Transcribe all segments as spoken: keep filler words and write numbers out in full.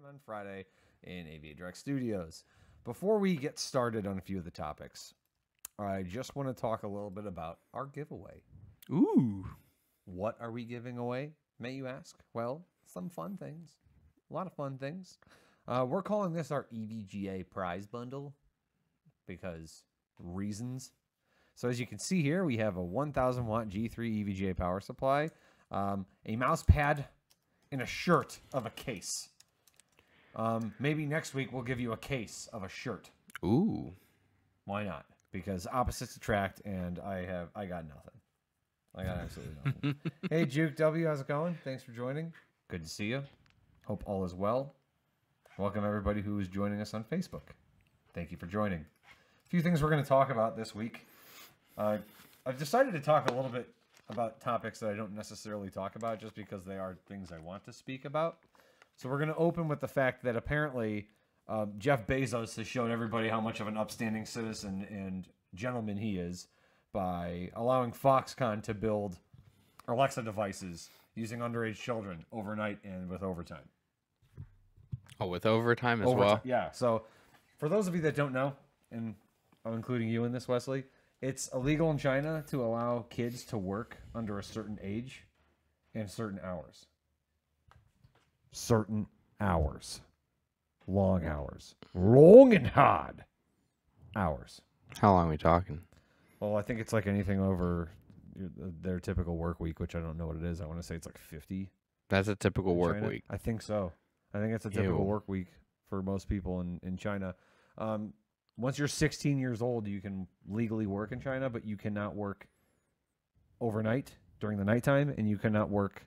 stream on Friday in AVADirect Studios. Before we get started on a few of the topics, I just want to talk a little bit about our giveaway. Ooh. What are we giving away, may you ask? Well, some fun things. A lot of fun things. Uh, we're calling this our E V G A prize bundle because reasons. So as you can see here, we have a one thousand watt G three E V G A power supply, um, a mouse pad, and a shirt of a case. Um, maybe next week we'll give you a case of a shirt. Ooh. Why not? Because opposites attract, and I have I got nothing. I got absolutely nothing. Hey, Juke W, how's it going? Thanks for joining. Good to see you. Hope all is well. Welcome everybody who is joining us on Facebook. Thank you for joining. A few things we're going to talk about this week. Uh, I've decided to talk a little bit about topics that I don't necessarily talk about just because they are things I want to speak about. So we're going to open with the fact that apparently uh, Jeff Bezos has shown everybody how much of an upstanding citizen and gentleman he is by allowing Foxconn to build Alexa devices using underage children overnight and with overtime. Oh, with overtime as overtime, well? Yeah. So for those of you that don't know, and I'm including you in this, Wesley, it's illegal in China to allow kids to work under a certain age and certain hours. Certain hours. Long hours. Long and hard hours. How long are we talking? Well, I think it's like anything over their typical work week, which I don't know what it is. I want to say it's like fifty. That's a typical work China. week. I think so. I think that's a typical Ew. work week for most people in, in China. Um, once you're sixteen years old, you can legally work in China, but you cannot work overnight during the nighttime, and you cannot work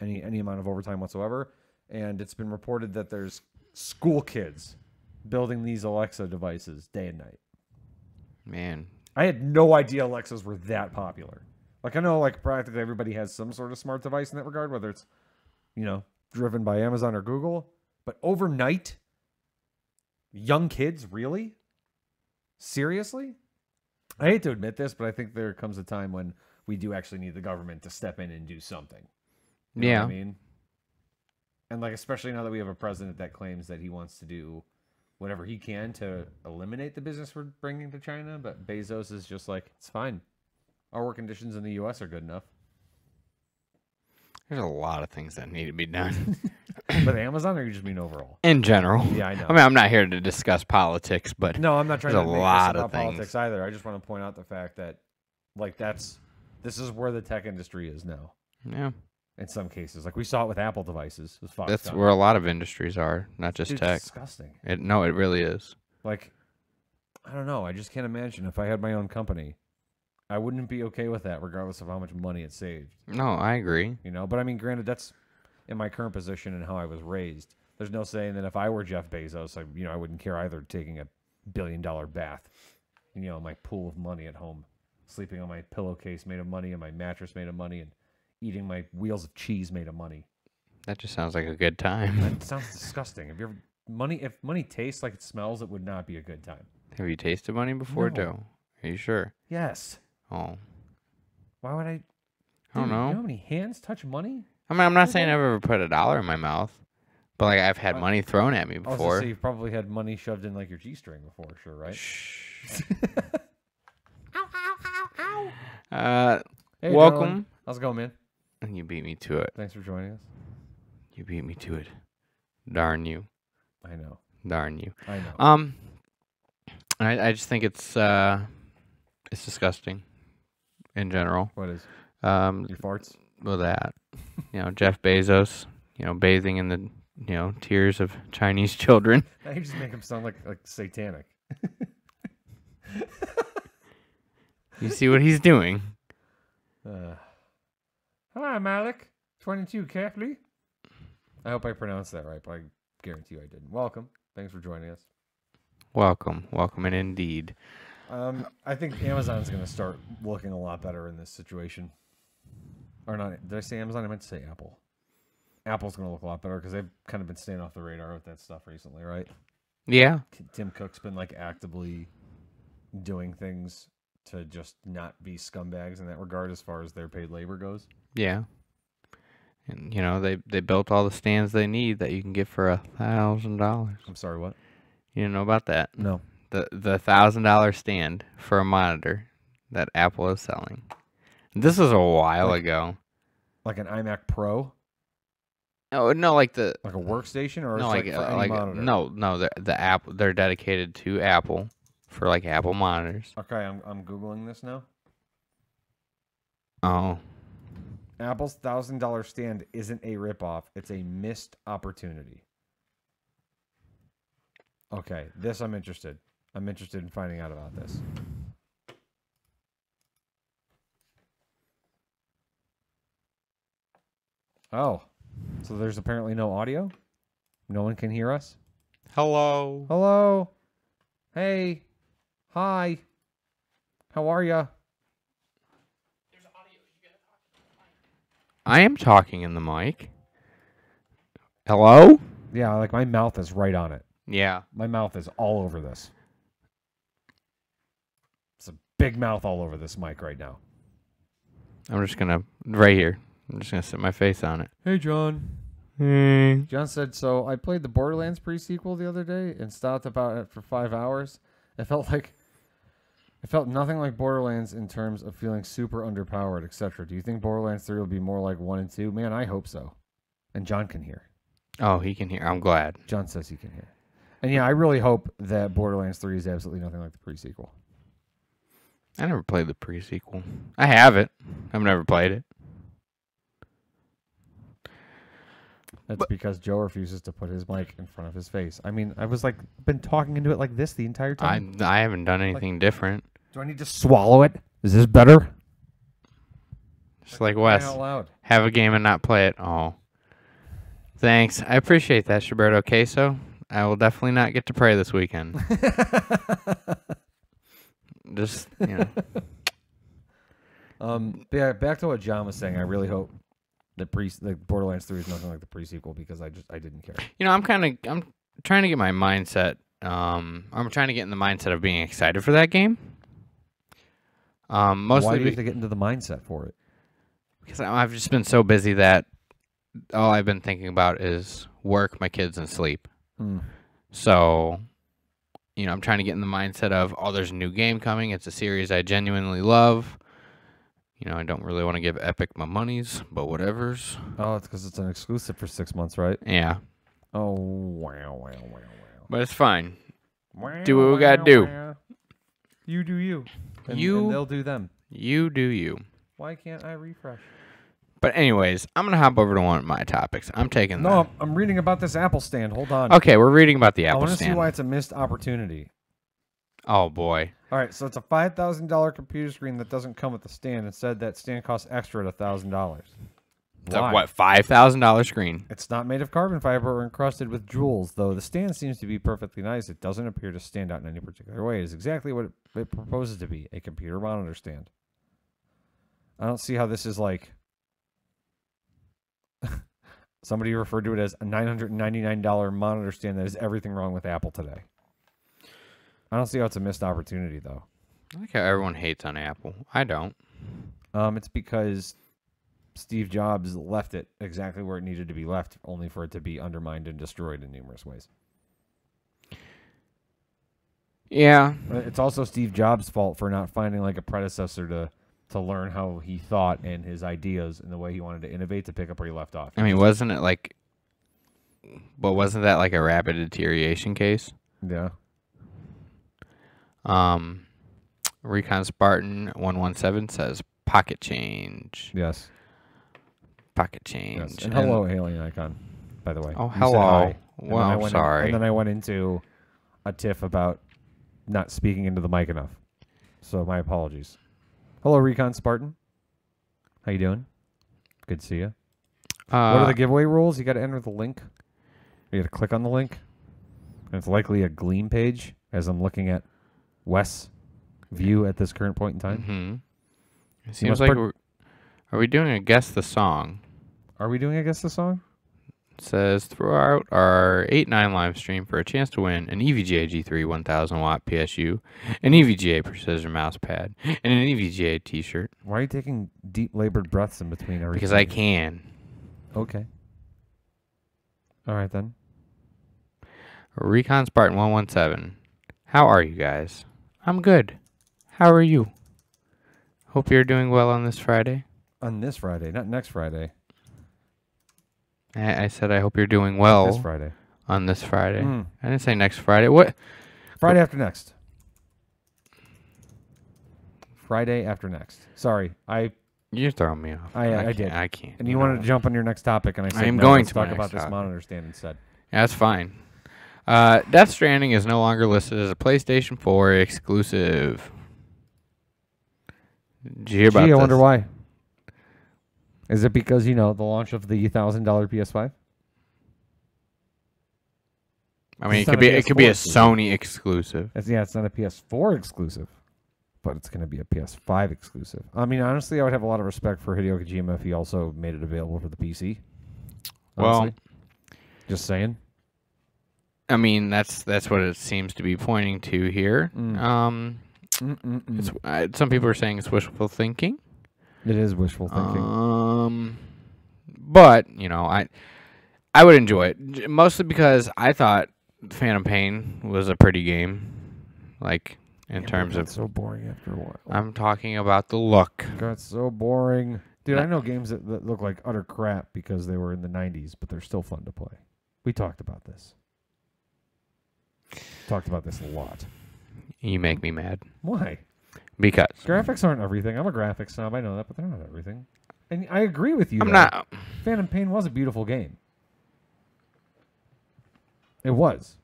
any any amount of overtime whatsoever. And it's been reported that there's school kids building these Alexa devices day and night. Man. I had no idea Alexas were that popular. Like, I know, like, practically everybody has some sort of smart device in that regard, whether it's, you know, driven by Amazon or Google. But overnight, young kids, really? Seriously? I hate to admit this, but I think there comes a time when we do actually need the government to step in and do something. You know yeah. what I mean? And, like, especially now that we have a president that claims that he wants to do whatever he can to eliminate the business we're bringing to China, but Bezos is just like, it's fine. Our work conditions in the U S are good enough. There's a lot of things that need to be done. With Amazon, or you just mean overall? In general. Yeah, I know. I mean, I'm not here to discuss politics, but no, I'm not trying to make this about politics either. I just want to point out the fact that, like, that's this is where the tech industry is now. Yeah. In some cases, like we saw it with Apple devices. With Fox That's Gun. where a lot of industries are, not just Dude, tech. It's disgusting. It, no, it really is. Like, I don't know. I just can't imagine if I had my own company, I wouldn't be okay with that, regardless of how much money it saved. No, I agree. You know, but I mean, granted, that's in my current position and how I was raised. There's no saying that if I were Jeff Bezos, I, you know, I wouldn't care either, taking a billion dollar bath, you know, my pool of money at home, sleeping on my pillowcase made of money and my mattress made of money and eating my wheels of cheese made of money. That just sounds like a good time. That sounds disgusting. If your money, if money tastes like it smells, it would not be a good time. Have you tasted money before, no. Joe? Are you sure? Yes. Oh. Why would I? I don't know. You know how many hands touch money? I mean, I'm not saying I've ever put a dollar in my mouth, but like I've had uh, money thrown at me before. Also, so you've probably had money shoved in like your G-string before, sure, right? Shh. Ow, ow, ow, ow. Uh, hey, welcome. Darling. How's it going, man? And you beat me to it. Thanks for joining us. You beat me to it. Darn you. I know. Darn you. I know. Um, I, I just think it's uh, it's disgusting in general. What is? Um, Your farts? Well, that. You know, Jeff Bezos, you know, bathing in the, you know, tears of Chinese children. Now you just make him sound like, like satanic. You see what he's doing. Uh. Hi, I'm Alec, twenty-two, Capley. I hope I pronounced that right, but I guarantee you I didn't. Welcome. Thanks for joining us. Welcome. Welcome, and indeed. Um, I think Amazon's going to start looking a lot better in this situation. Or not. Did I say Amazon? I meant to say Apple. Apple's going to look a lot better because they've kind of been staying off the radar with that stuff recently, right? Yeah. Tim Cook's been, like, actively doing things to just not be scumbags in that regard as far as their paid labor goes. Yeah. And, you know, they, they built all the stands they need that you can get for a thousand dollars. I'm sorry, what? You didn't know about that? No. The the a thousand dollar stand for a monitor that Apple is selling. This was a while like, ago. Like an iMac Pro? No, no, like the... Like a workstation or no, like, like, for uh, any like monitor? No, no, the, the app, they're dedicated to Apple for, like, Apple monitors. Okay, I'm, I'm Googling this now. Oh. Apple's a thousand dollar stand isn't a ripoff. It's a missed opportunity. Okay, this I'm interested. I'm interested in finding out about this. Oh, so there's apparently no audio? No one can hear us? Hello. Hello. Hey. Hi. How are ya? I am talking in the mic. Hello? Yeah, like my mouth is right on it. Yeah. My mouth is all over this. It's a big mouth all over this mic right now. I'm just going to, right here, I'm just going to sit my face on it. Hey, John. Hey. John said, so I played the Borderlands pre-sequel the other day and stopped about it for five hours. It felt like... It felt nothing like Borderlands in terms of feeling super underpowered, et cetera. Do you think Borderlands three will be more like one and two? Man, I hope so. And John can hear. Oh, he can hear. I'm glad. John says he can hear. And yeah, I really hope that Borderlands three is absolutely nothing like the pre-sequel. I never played the pre-sequel. I have it. I've never played it. That's but, because Joe refuses to put his mic in front of his face. I mean, I was like, been talking into it like this the entire time. I, I haven't done anything like, different. Do I need to swallow it? Is this better? Just like, like Wes. Out loud. Have a game and not play it. Oh. Thanks. I appreciate that, Roberto Queso. I will definitely not get to pray this weekend. Just, you know. Um, yeah, back to what John was saying. I really hope. The pre, the Borderlands three is nothing like the pre-sequel because I just I didn't care. You know, I'm kind of I'm trying to get my mindset. Um, I'm trying to get in the mindset of being excited for that game. Um, mostly. Why do you have to get into the mindset for it? Because I've just been so busy that all I've been thinking about is work, my kids, and sleep. Mm. So, you know, I'm trying to get in the mindset of, oh, there's a new game coming. It's a series I genuinely love. You know, I don't really want to give Epic my monies, but whatever's. Oh, it's because it's an exclusive for six months, right? Yeah. Oh, wow, wow, wow, wow. But it's fine. Wow, do what we got to do. Wow. You do you. And, you. And they'll do them. You do you. Why can't I refresh? But anyways, I'm going to hop over to one of my topics. I'm taking No, the... I'm reading about this Apple stand. Hold on. Okay, we're reading about the Apple stand. I want to see why it's a missed opportunity. Oh, boy. All right, so it's a five thousand dollar computer screen that doesn't come with the stand. Instead, that stand costs extra at a thousand dollars. It's a, what, five thousand dollar screen? It's not made of carbon fiber or encrusted with jewels, though the stand seems to be perfectly nice. It doesn't appear to stand out in any particular way. It is exactly what it, it proposes to be, a computer monitor stand. I don't see how this is like... Somebody referred to it as a nine hundred ninety-nine dollar monitor stand that is everything wrong with Apple today. I don't see how it's a missed opportunity, though. I like how everyone hates on Apple. I don't. Um, it's because Steve Jobs left it exactly where it needed to be left, only for it to be undermined and destroyed in numerous ways. Yeah. It's also Steve Jobs' fault for not finding like a predecessor to, to learn how he thought and his ideas and the way he wanted to innovate to pick up where he left off. I mean, wasn't it like... But wasn't that like a rapid deterioration case? Yeah. Um, Recon Spartan one one seven says pocket change. Yes. Pocket change. Yes. And hello, and, Alien Icon, by the way. Oh, hello. Well, I'm went sorry. In, and then I went into a tiff about not speaking into the mic enough. So my apologies. Hello, Recon Spartan. How you doing? Good to see you. Uh, what are the giveaway rules? You got to enter the link. You got to click on the link. And it's likely a Gleam page, as I'm looking at Wes' view at this current point in time. Mm-hmm. It seems like we're... Are we doing a Guess the Song? Are we doing a Guess the Song? It says, throughout our eight nine live stream for a chance to win an E V G A G three one thousand watt P S U, an E V G A Precision mouse pad, and an E V G A t-shirt. Why are you taking deep labored breaths in between everything? Because I can. Okay. All right, then. Recon Spartan one one seven. How are you guys? I'm good. How are you? Hope you're doing well on this Friday. On this Friday, not next Friday. I, I said I hope you're doing well. This Friday. On this Friday. Mm. I didn't say next Friday. What? Friday after next. Friday after next. Sorry, I. You're throwing me off. I, I, I can't, did. I can't. And you no. wanted to jump on your next topic, and I said I am no, going let's to talk about this topic. Monitor stand instead. Yeah, that's fine. Uh, Death Stranding is no longer listed as a PlayStation four exclusive. Did you hear about Gee, I wonder this? Why. Is it because, you know, the launch of the one thousand dollar P S five? I mean, it could be it could be a Sony exclusive. It's, yeah, it's not a P S four exclusive, but it's going to be a P S five exclusive. I mean, honestly, I would have a lot of respect for Hideo Kojima if he also made it available for the P C. Honestly. Well, just saying. I mean, that's that's what it seems to be pointing to here. Mm. Um, mm -mm -mm. It's, uh, some people are saying it's wishful thinking. It is wishful thinking. Um, but you know, I I would enjoy it mostly because I thought Phantom Pain was a pretty game, like in yeah, terms of so boring after a while. I'm talking about the look. Got so boring, dude. I know games that, that look like utter crap because they were in the nineties, but they're still fun to play. We talked about this. Talked about this a lot. You make me mad. Why? Because graphics aren't everything. I'm a graphics snob. I know that, but they're not everything. And I agree with you. I'm not. Phantom Pain was a beautiful game. It was.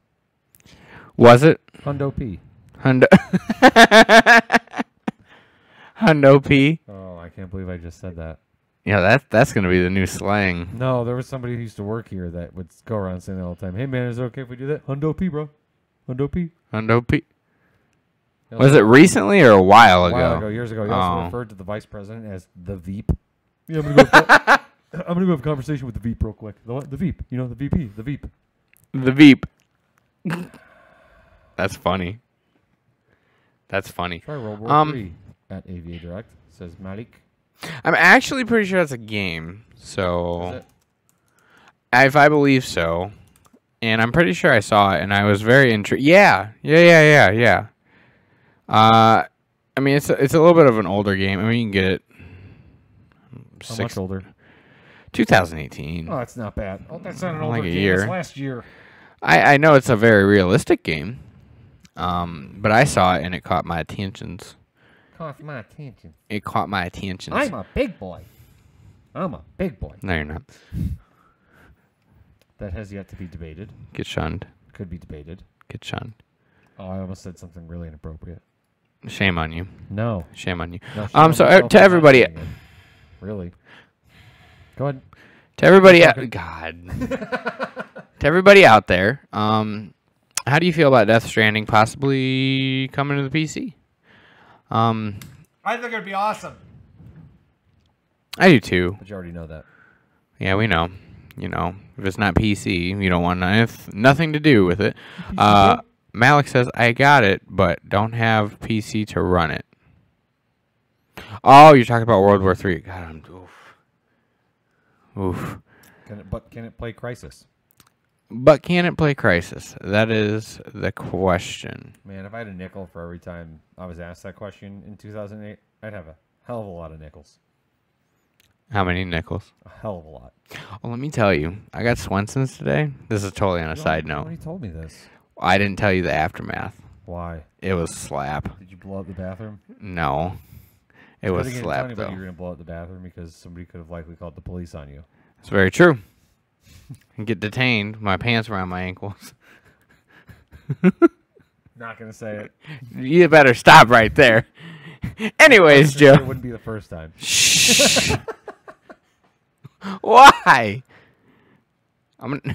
Was it? Hundo P. Hundo. Hundo P. Oh, I can't believe I just said that. Yeah, that that's gonna be the new slang. No, there was somebody who used to work here that would go around saying that all the time. Hey man, is it okay if we do that? Hundo P, bro. Hundo P. Hundo P. Was it recently or a while ago? A while ago, years ago. He oh. also referred to the vice president as the Veep. Yeah, I'm going to go have a conversation with the Veep real quick. The, the Veep. You know, the V P. The Veep. The Veep. That's funny. That's funny. Try World War um, three at AVADirect, says Malik. I'm actually pretty sure that's a game. So, if I believe so. And I'm pretty sure I saw it, and I was very intrigued. Yeah. Yeah, yeah, yeah, yeah. Uh, I mean, it's a, it's a little bit of an older game. I mean, you can get it. Six, How much older? twenty eighteen. Oh, that's not bad. Oh, that's not an older like a game. Year. It's last year. I, I know it's a very realistic game, um, but I saw it and it caught my attentions. Caught my attention. It caught my attention. I'm a big boy. I'm a big boy. No, you're not. That has yet to be debated. Get shunned. Could be debated. Get shunned. Oh, I almost said something really inappropriate. Shame on you. No. Shame on you. No, shame um, so uh, to everybody. At, really? Go ahead. To everybody out. God. To everybody out there, um, how do you feel about Death Stranding possibly coming to the P C? Um, I think it'd be awesome. I do too. But you already know that. Yeah, we know. You know, if it's not P C, you don't want nothing to do with it. Uh, Malik says, I got it, but don't have P C to run it. Oh, you're talking about World War Three. God, I'm... Oof. Oof. Can it, but can it play Crysis? But can it play Crysis? That is the question. Man, if I had a nickel for every time I was asked that question in two thousand eight, I'd have a hell of a lot of nickels. How many nickels? A hell of a lot. Well, let me tell you. I got Swensons today. This is totally on a no, side note. Nobody told me this. I didn't tell you the aftermath. Why? It was slap. Did you blow up the bathroom? No. It was slap, though. You were going to blow up the bathroom because somebody could have likely called the police on you. That's very true. And get detained. My pants were on my ankles. Not going to say it. You better stop right there. Anyways, Joe. It wouldn't be the first time. Shh. Why? I'm going to...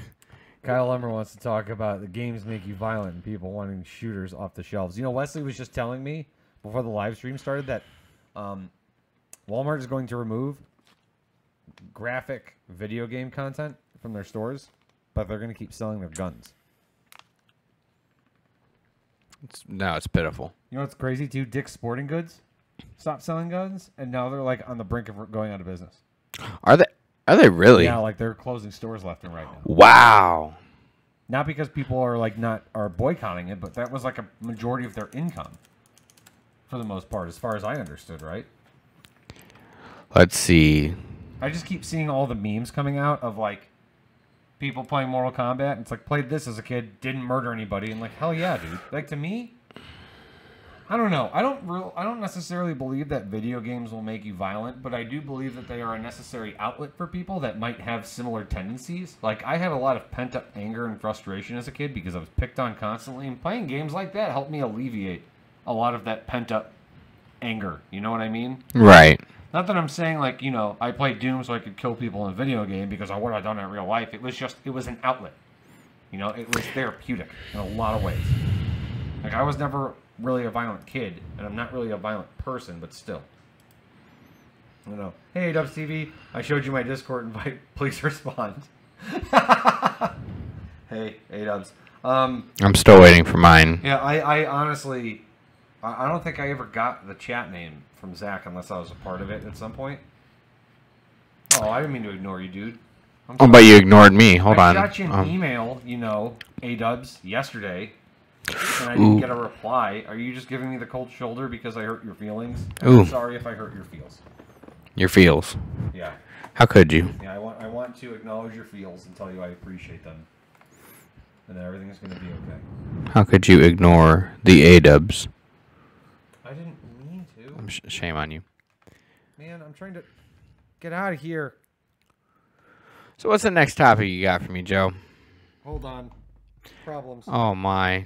Kyle Lumber wants to talk about the games make you violent and people wanting shooters off the shelves. You know, Wesley was just telling me before the live stream started that um, Walmart is going to remove graphic video game content from their stores, but they're going to keep selling their guns. It's, no, it's pitiful. You know what's crazy too? Dick's Sporting Goods stopped selling guns, and now they're like on the brink of going out of business. Are they? Are they really? Yeah, like they're closing stores left and right now. Wow. Not because people are like not are boycotting it, but that was like a majority of their income, for the most part, as far as I understood, right? Let's see. I just keep seeing all the memes coming out of like people playing Mortal Kombat. And it's like, played this as a kid, didn't murder anybody, and like, hell yeah, dude. Like to me, I don't know. I don't real. I don't necessarily believe that video games will make you violent, but I do believe that they are a necessary outlet for people that might have similar tendencies. Like I had a lot of pent up anger and frustration as a kid because I was picked on constantly, and playing games like that helped me alleviate a lot of that pent up anger. You know what I mean? Right. Not that I'm saying like, you know, I played Doom so I could kill people in a video game because I would have done it in real life. It was just, it was an outlet. You know, it was therapeutic in a lot of ways. Like I was never really a violent kid, and I'm not really a violent person, but still. I don't know. Hey, Dubs T V, I showed you my Discord invite. Please respond. Hey, hey, Dubs. Um, I'm still waiting for mine. Yeah, I, I honestly, I, I don't think I ever got the chat name from Zach unless I was a part of it at some point. Oh, I didn't mean to ignore you, dude. I'm oh, but you ignored me. Hold I on. I got you an um, email, you know, A-Dubs, yesterday, and I didn't Ooh. get a reply. Are you just giving me the cold shoulder because I hurt your feelings? Ooh. I'm sorry if I hurt your feels. Your feels. Yeah. How could you? Yeah, I want I want to acknowledge your feels and tell you I appreciate them. And that everything's going to be okay. How could you ignore the A-Dubs? I didn't mean to. Sh shame on you. Man, I'm trying to get out of here. So what's the next topic you got for me, Joe? Hold on. Problems. Oh my!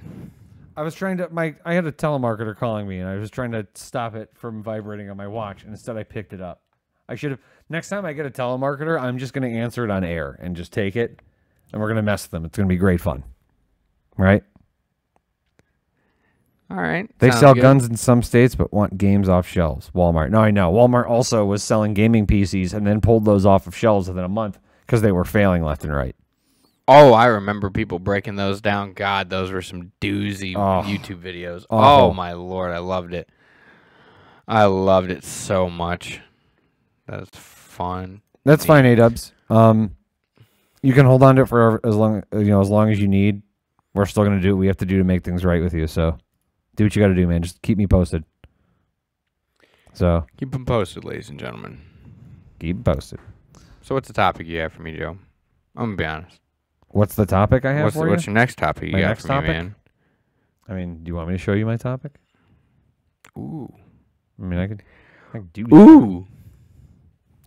I was trying to my I had a telemarketer calling me, and I was trying to stop it from vibrating on my watch, and instead I picked it up. I should have. Next time I get a telemarketer, I'm just going to answer it on air and just take it, and we're going to mess with them. It's going to be great fun, right? All right. They Sounds sell good. guns in some states, but want games off shelves. Walmart. No, I know. Walmart also was selling gaming P Cs and then pulled those off of shelves within a month because they were failing left and right. Oh, I remember people breaking those down. God, those were some doozy oh, YouTube videos. Awful. Oh, my Lord. I loved it. I loved it so much. That's fun. That's fine, A-Dubs. Um, you can hold on to it for as long, you know, as long as you need. We're still going to do what we have to do to make things right with you. So do what you got to do, man. Just keep me posted. So keep them posted, ladies and gentlemen. Keep posted. So what's the topic you have for me, Joe? I'm going to be honest. What's the topic I have what's for the, you? What's your next topic you my got for topic? me, man? I mean, do you want me to show you my topic? Ooh. I mean, I could, I could do that. Ooh.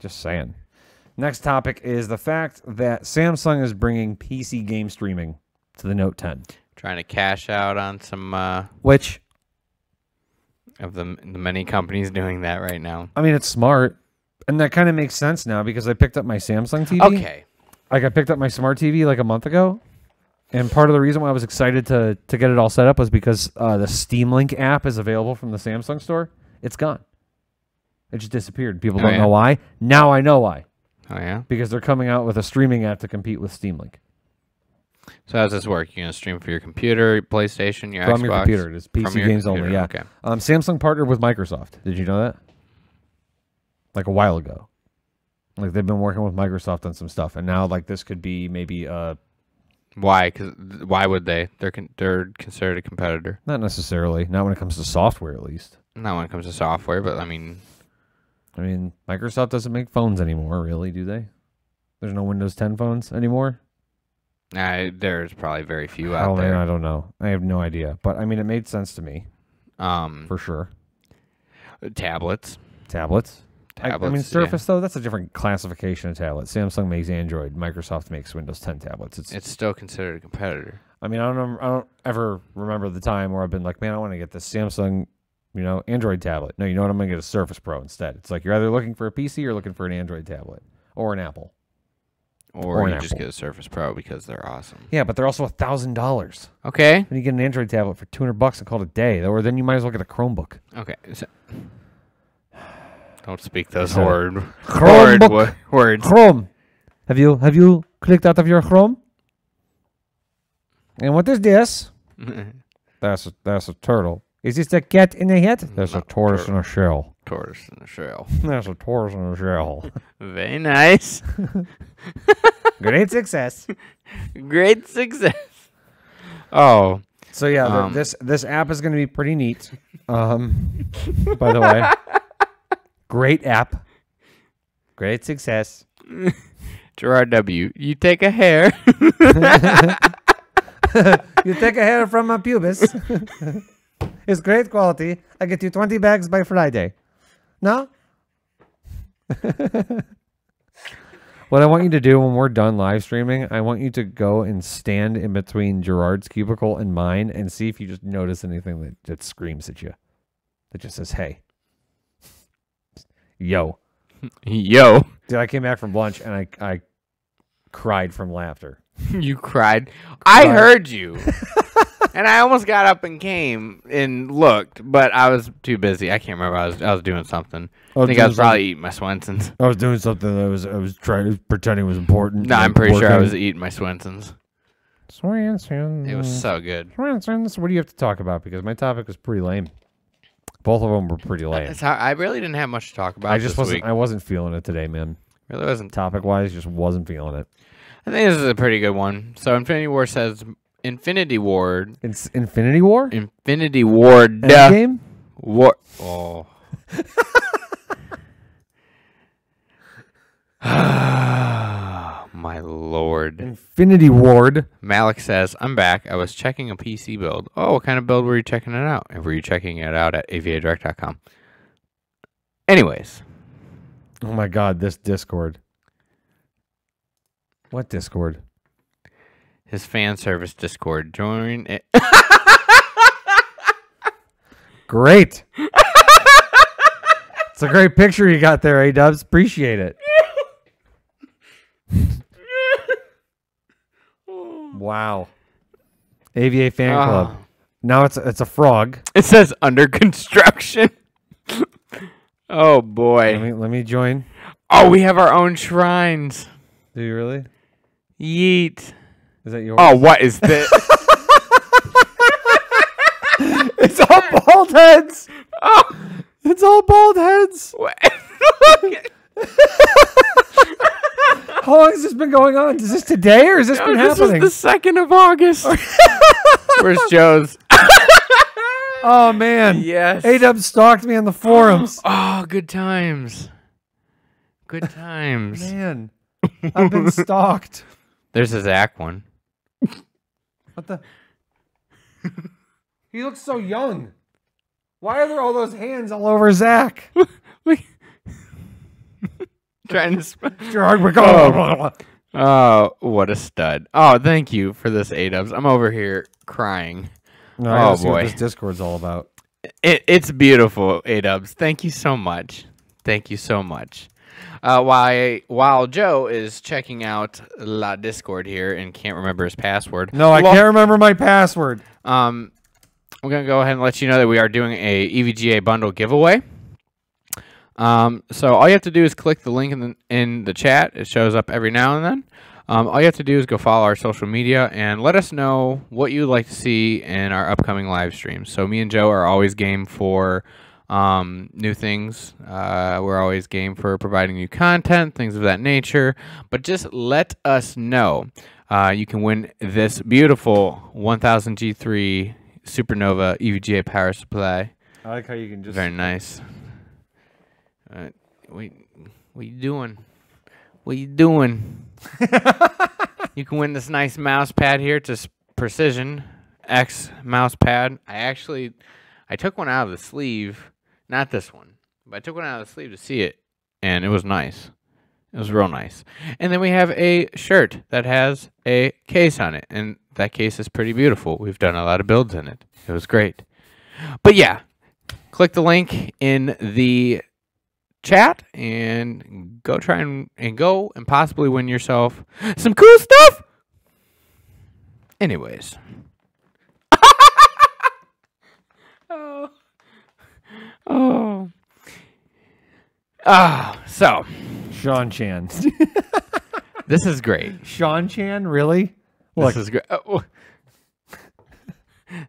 Just saying. Next topic is the fact that Samsung is bringing P C game streaming to the Note ten. Trying to cash out on some... Uh, Which? Of the, the many companies doing that right now. I mean, it's smart. And that kind of makes sense now because I picked up my Samsung T V. Okay. Like I picked up my smart T V like a month ago, and part of the reason why I was excited to to get it all set up was because uh, the Steam Link app is available from the Samsung store. It's gone. It just disappeared. People oh, don't yeah. know why. Now I know why. Oh, yeah? Because they're coming out with a streaming app to compete with Steam Link. So how's this work? You're going to stream for your computer, your PlayStation, your from Xbox? From your computer. It's P C games computer. only, yeah. Okay. Um, Samsung partnered with Microsoft. Did you know that? Like a while ago. Like, they've been working with Microsoft on some stuff, and now, like, this could be maybe... Uh, why? 'Cause why would they? They're, con they're considered a competitor. Not necessarily. Not when it comes to software, at least. Not when it comes to software, but, I mean... I mean, Microsoft doesn't make phones anymore, really, do they? There's no Windows ten phones anymore? Uh, there's probably very few out oh, there. Man, I don't know. I have no idea. But, I mean, it made sense to me. Um, For sure. Tablets. Tablets. Tablets, I, I mean, Surface, yeah. though, that's a different classification of tablet. Samsung makes Android. Microsoft makes Windows ten tablets. It's, it's still considered a competitor. I mean, I don't, I don't ever remember the time where I've been like, man, I want to get this Samsung, you know, Android tablet. No, you know what? I'm going to get a Surface Pro instead. It's like you're either looking for a P C or looking for an Android tablet or an Apple. Or, or an you Apple. just get a Surface Pro because they're awesome. Yeah, but they're also a thousand dollars. Okay. And you get an Android tablet for two hundred bucks and call it a day. Or then you might as well get a Chromebook. Okay. So don't speak those word, word, word, words. Chrome. Have you have you clicked out of your Chrome? And what is this? that's a, that's a turtle. Is this a cat in a hat? There's Not a tortoise turtle. in a shell. tortoise in a shell. That's a tortoise in a shell. Very nice. Great success. Great success. Oh. So yeah, um, this this app is going to be pretty neat. Um, by the way, great app, great success. Gerard W., you take a hair. You take a hair from my pubis. It's great quality. I get you twenty bags by Friday. No? What I want you to do when we're done live streaming, I want you to go and stand in between Gerard's cubicle and mine and see if you just notice anything that, that screams at you. That just says, hey. Yo. Yo. Dude, I came back from lunch and I, I cried from laughter. You cried? I heard you. And I almost got up and came and looked, but I was too busy. I can't remember. I was I was doing something. I, I think I was probably something. eating my Swensons. I was doing something that I was I was trying pretending it was important. No, I'm pretty important. sure I was eating my Swensons. Swensons. It was so good. Swensons. What do you have to talk about? Because my topic was pretty lame. Both of them were pretty lame. That's how, I really didn't have much to talk about. I just this wasn't. Week. I wasn't feeling it today, man. Really wasn't. Topic wise, just wasn't feeling it. I think this is a pretty good one. So Infinity War says. Infinity Ward. It's Infinity War? Infinity Ward. Endgame? War. Oh. My lord. Infinity Ward. Malik says, I'm back. I was checking a P C build. Oh, what kind of build were you checking it out? And were you checking it out at A V A direct dot com? Anyways. Oh my god, this Discord. What Discord? His fan service Discord. Join it. Great. It's a great picture you got there, A-Dubs. Appreciate it. Wow. A V A fan uh, club. Now it's a, it's a frog. It says under construction. Oh, boy. Let me, let me join. Oh, we have our own shrines. Do you really? Yeet. Is that yours? Oh, what is this? It's all bald heads. Oh. It's all bald heads. How long has this been going on? Is this today or has this no, been this happening? This is the second of August. Where's Joe's? Oh, man. Yes. A-Dub stalked me on the forums. Oh, good times. Good times. Man, I've been stalked. There's a Zach one. What the? He looks so young. Why are there all those hands all over Zach? Trying to. Gerard, we're going. Oh. Oh, what a stud! Oh, thank you for this, A-Dubs. I'm over here crying. No, oh I see boy, what this Discord's all about. It, it's beautiful, A-Dubs. Thank you so much. Thank you so much. Uh, while, while Joe is checking out La Discord here and can't remember his password. No, I well, can't remember my password. Um, I'm going to go ahead and let you know that we are doing a E V G A bundle giveaway. Um, so all you have to do is click the link in the, in the chat. It shows up every now and then. Um, all you have to do is go follow our social media and let us know what you'd like to see in our upcoming live streams. So me and Joe are always game for... Um, new things. Uh, we're always game for providing new content, things of that nature. But just let us know. Uh, you can win this beautiful one thousand G three Supernova E V G A power supply. I like how you can just... Very nice. Uh, wait, what you doing? What you doing? You can win this nice mouse pad here. It's a Precision X mouse pad. I actually... I took one out of the sleeve. Not this one, but I took one out of the sleeve to see it, and it was nice. It was real nice. And then we have a shirt that has a case on it, and that case is pretty beautiful. We've done a lot of builds in it. It was great. But yeah, click the link in the chat and go try and, and go and possibly win yourself some cool stuff. Anyways. Oh. Oh. Ah, oh, so. Sean Chan. This is great. Sean Chan, really? Look. This is great. Oh.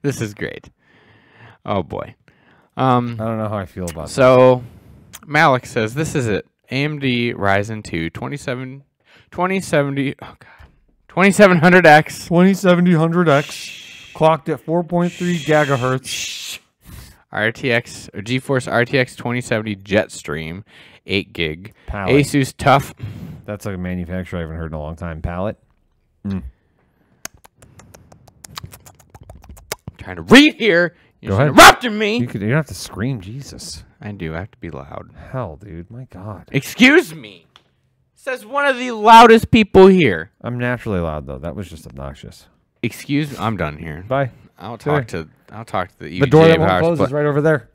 This is great. Oh, boy. Um, I don't know how I feel about that. So, Malik says, this is it. A M D Ryzen two twenty-seven, twenty seventy, oh God, twenty-seven hundred X. twenty-seven hundred X, clocked at four point three gigahertz. R T X, or GeForce R T X twenty seventy Jetstream, eight gig. Palette. Asus Tough. That's like a manufacturer I haven't heard in a long time. Palette. Mm. Trying to read here. You're interrupting me. You, could, you don't have to scream, Jesus. I do. I have to be loud. Hell, dude. My God. Excuse me. Says one of the loudest people here. I'm naturally loud, though. That was just obnoxious. Excuse me. I'm done here. Bye. I'll talk to I'll talk to the E V G A. The door that won't close is right over there.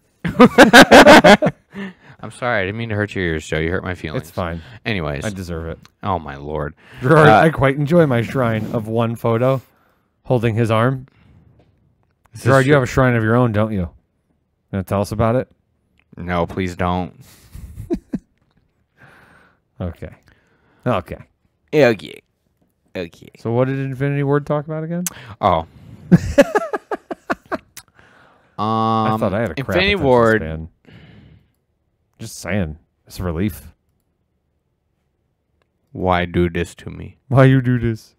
I'm sorry. I didn't mean to hurt your ears, Joe. You hurt my feelings. It's fine. Anyways. I deserve it. Oh, my Lord. Gerard, uh, I quite enjoy my shrine of one photo holding his arm. Gerard, you have a shrine of your own, don't you? Gonna tell us about it? No, please don't. Okay. Okay. Okay. Okay. So what did Infinity Ward talk about again? Oh. um, I thought I had a crap Infinity Ward. Span. Just saying. It's a relief. Why do this to me? Why you do this?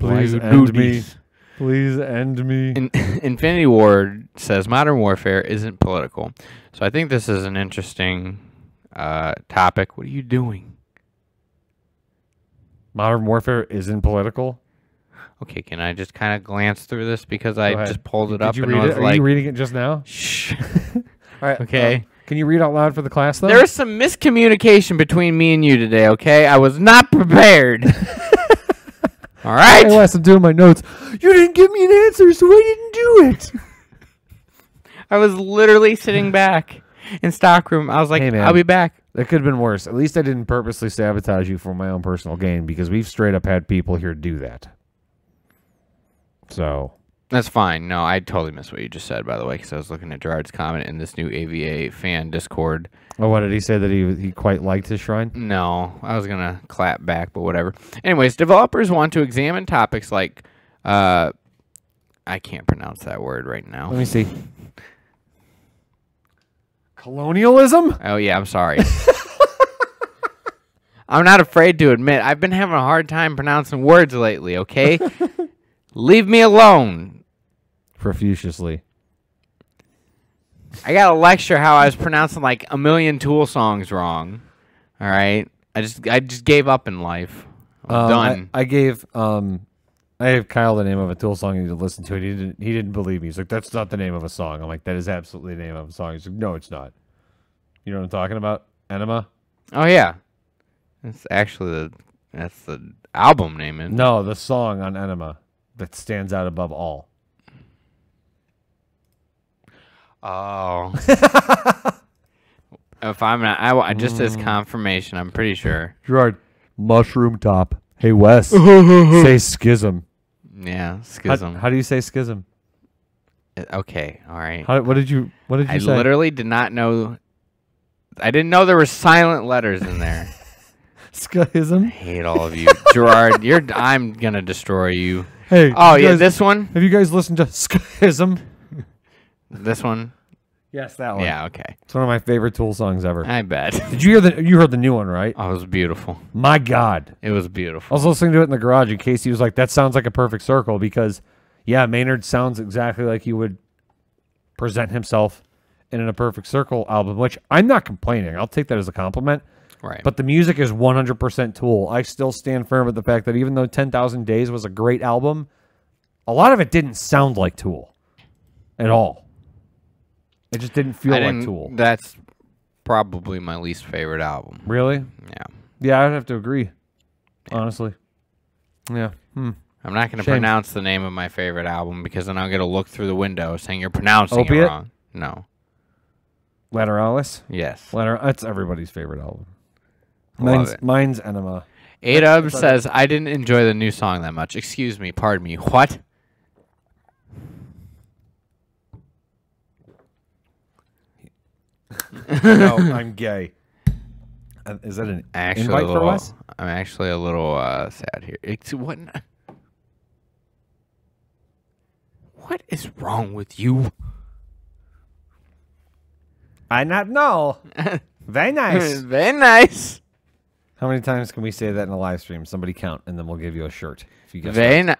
Please Why you do me. This? Please end me. In, Infinity Ward says Modern Warfare isn't political. So I think this is an interesting uh, topic. What are you doing? Modern Warfare isn't political? Okay, can I just kind of glance through this because I just pulled it Did up you and read I was it? Are like, you reading it just now? Shh. All right. Okay. Um, can you read out loud for the class, though? There is some miscommunication between me and you today, okay? I was not prepared. All right. Unless I'm doing my notes. You didn't give me an answer, so I didn't do it. I was literally sitting back in stockroom. I was like, hey, man, I'll be back. That could have been worse. At least I didn't purposely sabotage you for my own personal gain, because we've straight up had people here do that. So. That's fine. No, I totally missed what you just said, by the way, because I was looking at Gerard's comment in this new A V A fan Discord. Oh, what did he say? That he he quite liked his shrine? No, I was going to clap back, but whatever. Anyways, developers want to examine topics like, uh, I can't pronounce that word right now. Let me see. Colonialism? Oh, yeah, I'm sorry. I'm not afraid to admit I've been having a hard time pronouncing words lately, okay? Leave me alone. Profusely. I got a lecture how I was pronouncing like a million Tool songs wrong. All right, I just I just gave up in life. I'm um, done. I, I gave um, I gave Kyle the name of a Tool song and he listened to it. He didn't he didn't believe me. He's like, that's not the name of a song. I'm like, that is absolutely the name of a song. He's like, no, it's not. You know what I'm talking about? Enema. Oh yeah, that's actually the that's the album name. Isn't it? No, the song on Enema that stands out above all. Oh. If I'm not, I, I just as confirmation, I'm pretty sure. Gerard, mushroom top. Hey, Wes, say schism. Yeah, schism. How, how do you say schism? Okay, all right. How, what did you? What did you I say? I literally did not know. I didn't know there were silent letters in there. Schism. I hate all of you, Gerard. You're. I'm gonna destroy you. Hey. Oh yeah, guys, this one. Have you guys listened to Schism? This one. Yes, that one. Yeah, okay. It's one of my favorite Tool songs ever. I bet. Did you hear the? You heard the new one, right? Oh, it was beautiful. My God, it was beautiful. I was listening to it in the garage, and Casey was like, "That sounds like a perfect circle," because, yeah, Maynard sounds exactly like he would present himself in a Perfect Circle album. Which I'm not complaining. I'll take that as a compliment. Right. But the music is one hundred percent Tool. I still stand firm with the fact that even though ten thousand Days was a great album, a lot of it didn't sound like Tool at all. It just didn't feel I like didn't, Tool. That's probably my least favorite album. Really? Yeah. Yeah, I'd have to agree, yeah. Honestly. Yeah. Hmm. I'm not going to pronounce the name of my favorite album because then I'm going to look through the window saying you're pronouncing Opiate? It wrong. No. Lateralis? Yes. Later that's everybody's favorite album. Mine's, mine's Enema. Adub says, I didn't enjoy the new song that much. Excuse me, pardon me. What? No, I'm gay. Uh, is that an actually invite little, for us? I'm actually a little uh, sad here. It's, what, what is wrong with you? I not know. Very nice. Very nice. How many times can we say that in a live stream? Somebody count, and then we'll give you a shirt. If you guess Very nice.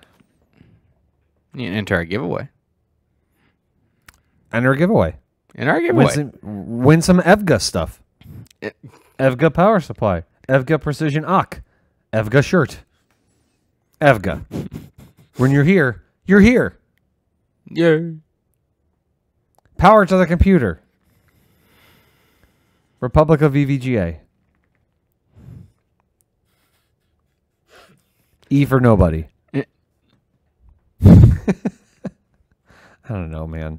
Enter our giveaway. Enter our giveaway. In our giveaway. Win some, win some E V G A stuff. It, E V G A power supply. E V G A precision O C K. E V G A shirt. E V G A. When you're here, you're here. Yay. Power to the computer. Republic of E V G A. E for nobody. I don't know, man.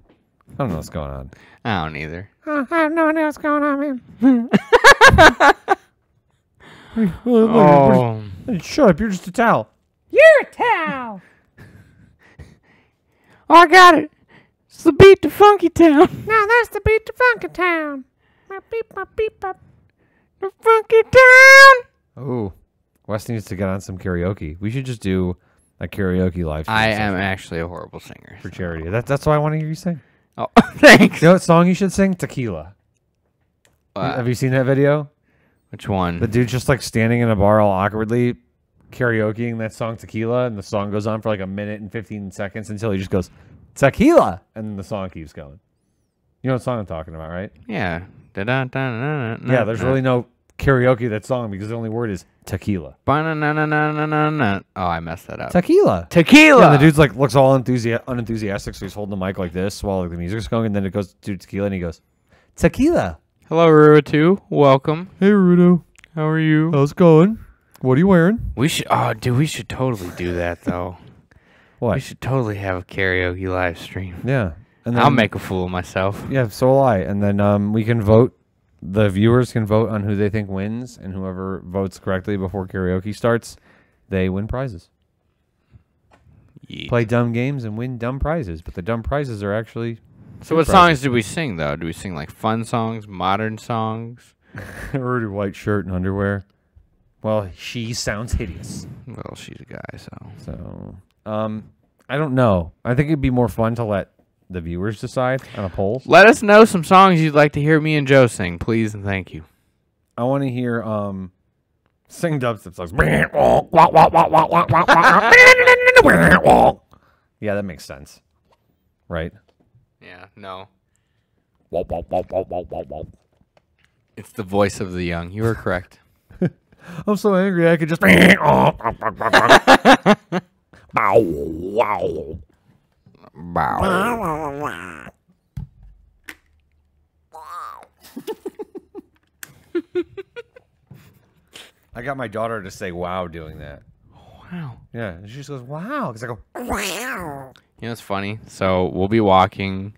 I don't know what's going on. I don't either. Uh, I have no idea what's going on, man. Oh. Shut up. You're just a towel. You're a towel. Oh, I got it. It's the beat to Funky Town. No, that's the beat to Funky Town. Beep, beep, beep, beep. The Funky Town. Oh. Wes needs to get on some karaoke. We should just do a karaoke live stream. I am actually a horrible singer. For so. charity. That, that's why I want to hear you sing. Oh, thanks. You know what song you should sing? Tequila. Uh, Have you seen that video? Which one? The dude's just like standing in a bar all awkwardly karaokeing that song Tequila, and the song goes on for like a minute and fifteen seconds until he just goes, Tequila! And then the song keeps going. You know what song I'm talking about, right? Yeah. Da -da -da -da -da -da. Yeah, there's really no karaoke that song because the only word is tequila. Ba-na-na-na-na-na-na-na. Oh, I messed that up. Tequila. Tequila. Yeah, and the dude's like looks all enthusi unenthusiastic, so he's holding the mic like this while like, the music's going, and then it goes to tequila, and he goes, tequila. Hello, Rurutu. Welcome. Hey, Rurutu. How are you? How's it going? What are you wearing? We should. Oh, dude, we should totally do that though. What? We should totally have a karaoke live stream. Yeah. And then, I'll make a fool of myself. Yeah, so will I. And then um, we can vote. The viewers can vote on who they think wins, and whoever votes correctly before karaoke starts, they win prizes. Yeah. Play dumb games and win dumb prizes, but the dumb prizes are actually... So what prizes. songs do we sing, though? Do we sing, like, fun songs, modern songs? Rudy white shirt and underwear. Well, she sounds hideous. Well, she's a guy, so... So, um, I don't know. I think it'd be more fun to let... the viewers decide on a poll. Let us know some songs you'd like to hear me and Joe sing, please and thank you. I want to hear um, sing dubstep songs. Yeah, that makes sense, right? Yeah, no. It's the voice of the young. You were correct. I'm so angry I could just. Bow wow. Wow. I got my daughter to say wow doing that. Wow. Yeah, she just goes wow because I go wow. You know, it's funny. So we'll be walking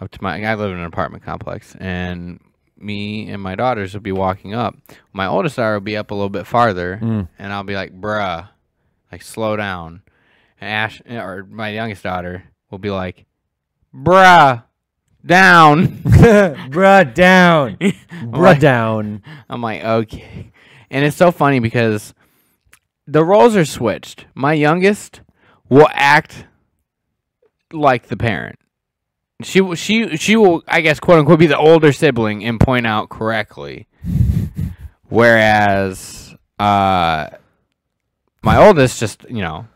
up to my. I live in an apartment complex, and me and my daughters will be walking up. My oldest daughter will be up a little bit farther, mm. and I'll be like, "Bruh, like slow down." And Ash, or my youngest daughter, will be like, "Bruh, down, bruh, down, bruh, like, down." I'm like, okay, and it's so funny because the roles are switched. My youngest will act like the parent. She will, she, she will, I guess, quote unquote, be the older sibling and point out correctly, whereas uh, my oldest just, you know.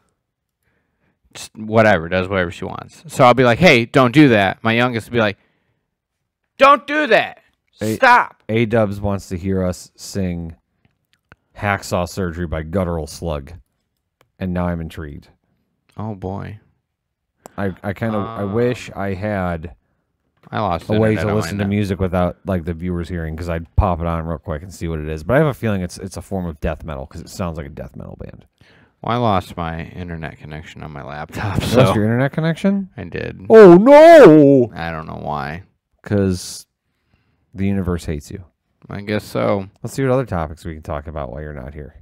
Just whatever, does whatever she wants. So I'll be like, hey, don't do that. My youngest will be like, don't do that. Stop. A-Dubs wants to hear us sing Hacksaw Surgery by Guttural Slug. And now I'm intrigued. Oh, boy. I, I kind of, uh, I wish I had I lost a way to listen to music without, like, the viewers hearing, because I'd pop it on real quick and see what it is. But I have a feeling it's, it's a form of death metal, because it sounds like a death metal band. Well, I lost my internet connection on my laptop. So. You lost your internet connection? I did. Oh, no! I don't know why. Because the universe hates you. I guess so. Let's see what other topics we can talk about while you're not here.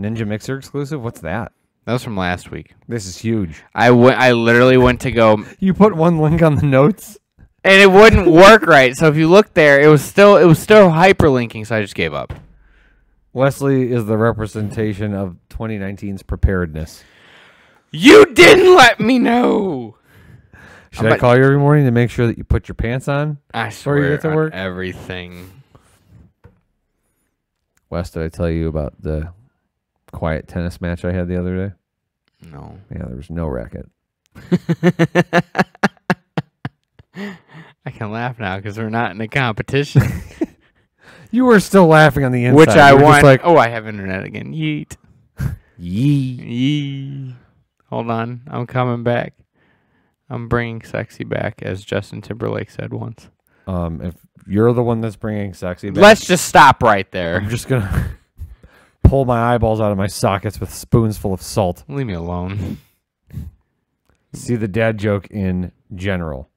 Ninja Mixer exclusive? What's that? That was from last week. This is huge. I, I literally went to go... You put one link on the notes? And it wouldn't work right. So if you look there, it was still it was still hyperlinking, so I just gave up. Wesley is the representation of twenty nineteen's preparedness. You didn't let me know. Should I call you every morning to make sure that you put your pants on? I swear you get to work? Everything. Wes, did I tell you about the quiet tennis match I had the other day? No. Yeah, there was no racket. I can laugh now because we're not in a competition. You were still laughing on the inside. Which I want. Like, oh, I have internet again. Yeet. Yeet. Yeet. Hold on. I'm coming back. I'm bringing sexy back, as Justin Timberlake said once. Um, if you're the one that's bringing sexy back. Let's just stop right there. I'm just going to pull my eyeballs out of my sockets with spoons full of salt. Leave me alone. See the dad joke in general.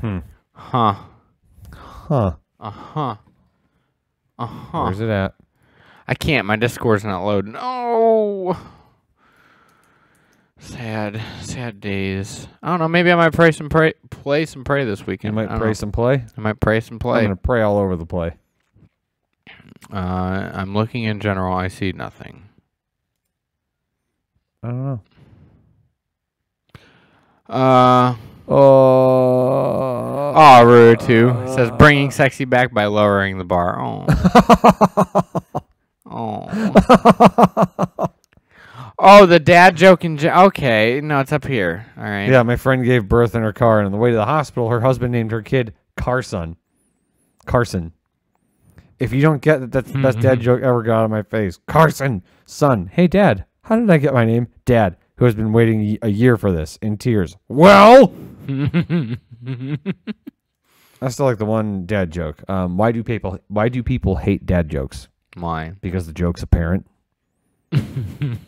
Hmm. Huh. Huh. Uh-huh. Uh-huh. Where's it at? I can't. My Discord's not loading. Oh. Sad. Sad days. I don't know. Maybe I might pray some pray, play some pray this weekend. You might pray some play? I might pray some play. I'm going to pray all over the play. Uh, I'm looking in general. I see nothing. I don't know. Uh... Oh, oh, Ruru too uh, says bringing sexy back by lowering the bar. Oh, oh, oh, the dad joke in jo okay, no, it's up here. All right. Yeah, my friend gave birth in her car, and on the way to the hospital, her husband named her kid Carson. Carson. If you don't get that, that's the mm-hmm. best dad joke ever got on my face. Carson, son. Hey, Dad. How did I get my name, Dad? Who has been waiting a year for this in tears. Well, I still like the one dad joke. Um, why do people? Why do people hate dad jokes? Why? Because the joke's apparent. You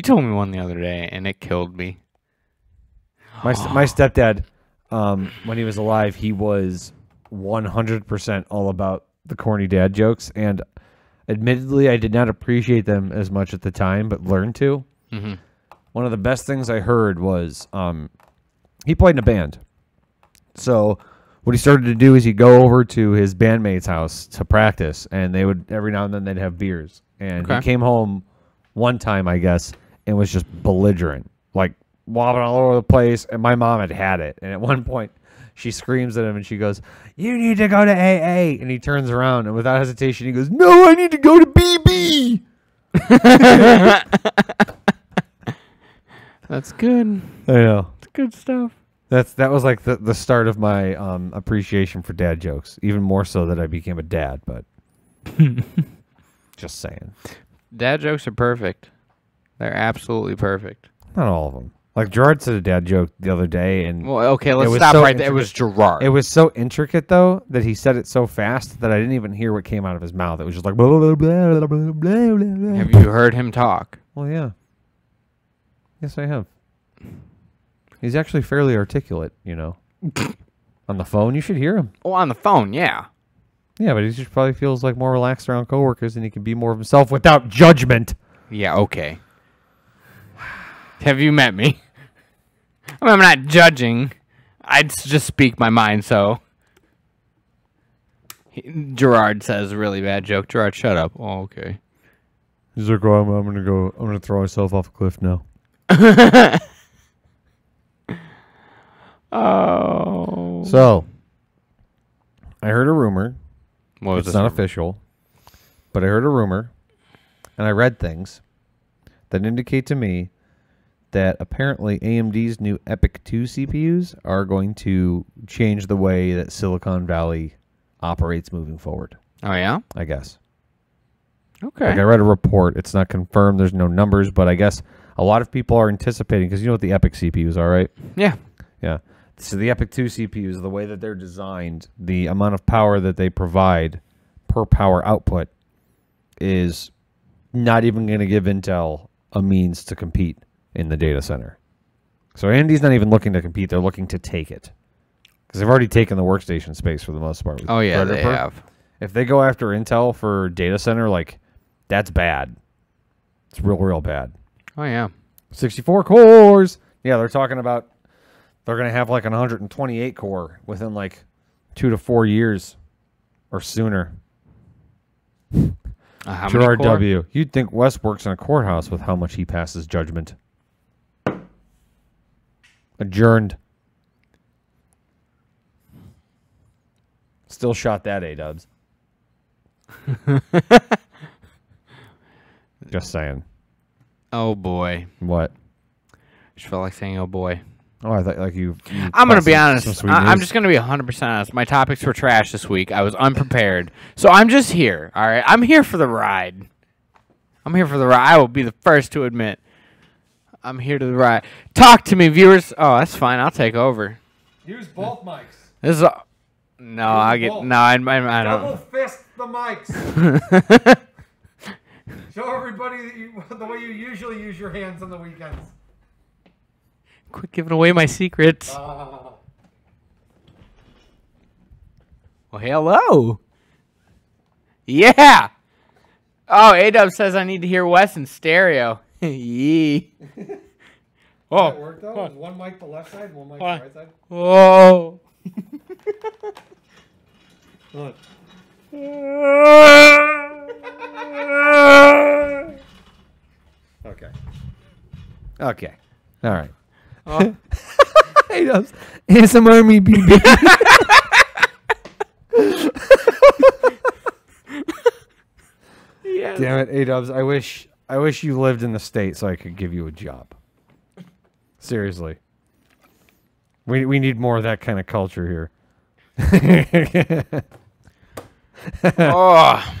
told me one the other day, and it killed me. My my stepdad, um, when he was alive, he was one hundred percent all about the corny dad jokes, and. Admittedly, I did not appreciate them as much at the time, but learned to. Mm-hmm. One of the best things I heard was um, he played in a band. So what he started to do is he'd go over to his bandmate's house to practice, and they would every now and then they'd have beers. And okay. He came home one time, I guess, and was just belligerent, like wobbling all over the place. And my mom had had it. And at one point, she screams at him, and she goes, you need to go to A A. And he turns around, and without hesitation, he goes, no, I need to go to B B. That's good. I know. It's good stuff. That's That was like the, the start of my um, appreciation for dad jokes, even more so that I became a dad, but just saying. Dad jokes are perfect. They're absolutely perfect. Not all of them. Like, Gerard said a dad joke the other day, and... Well, okay, let's stop so right there. It was Gerard. It was so intricate, though, that he said it so fast that I didn't even hear what came out of his mouth. It was just like... Blah, blah, blah, blah, blah, blah, blah. Have you heard him talk? Well, yeah. Yes, I have. He's actually fairly articulate, you know. On the phone, you should hear him. Oh, on the phone, yeah. Yeah, but he just probably feels like more relaxed around coworkers, and he can be more of himself without judgment. Yeah, okay. Have you met me? I mean, I'm not judging. I just speak my mind, so. He, Gerard says a really bad joke. Gerard, shut up. Oh, okay. He's like, oh, I'm, I'm going to go, I'm going to throw myself off a cliff now. Oh. So, I heard a rumor. What was it's not rumor? Official, but I heard a rumor, and I read things that indicate to me that apparently A M D's new EPYC two C P Us are going to change the way that Silicon Valley operates moving forward. Oh, yeah? I guess. Okay. Like I read a report. It's not confirmed. There's no numbers, but I guess a lot of people are anticipating, because you know what the EPYC C P Us are, right? Yeah. Yeah. So the EPYC two C P Us, the way that they're designed, the amount of power that they provide per power output is not even going to give Intel a means to compete in the data center. So A M D's not even looking to compete. They're looking to take it. Because they've already taken the workstation space for the most part. Oh, yeah, Predator. They have. If they go after Intel for data center, like, that's bad. It's real, real bad. Oh, yeah. sixty-four cores. Yeah, they're talking about they're going to have, like, an one hundred twenty-eight core within, like, two to four years or sooner. Uh, how Gerard much W. You'd think Wes works in a courthouse with how much he passes judgment. Adjourned. Still shot that, A-Dubs. Just saying. Oh boy. What? I just felt like saying oh boy. Oh, I thought like you. you I'm gonna be honest. I, I'm just gonna be one hundred percent honest. My topics were trash this week. I was unprepared, so I'm just here. All right, I'm here for the ride. I'm here for the ride. I will be the first to admit. I'm here to the ride. Talk to me, viewers. Oh, that's fine. I'll take over. Use both mics. This is. A, no, I get. Both. No, I, I, I don't. Double fist the mics. Show everybody that you, the way you usually use your hands on the weekends. Quit giving away my secrets. Uh. Well, hello. Yeah. Oh, A-Dub says I need to hear Wes in stereo. Yee. Oh. That worked, though? One mic to the left side, one mic to the right side. Whoa. Look. Okay. Okay. All right. Oh. He does. A S M R me, B B. Yeah. Damn it, A-Dubs. I wish I wish you lived in the state so I could give you a job. Seriously. We we need more of that kind of culture here. Oh.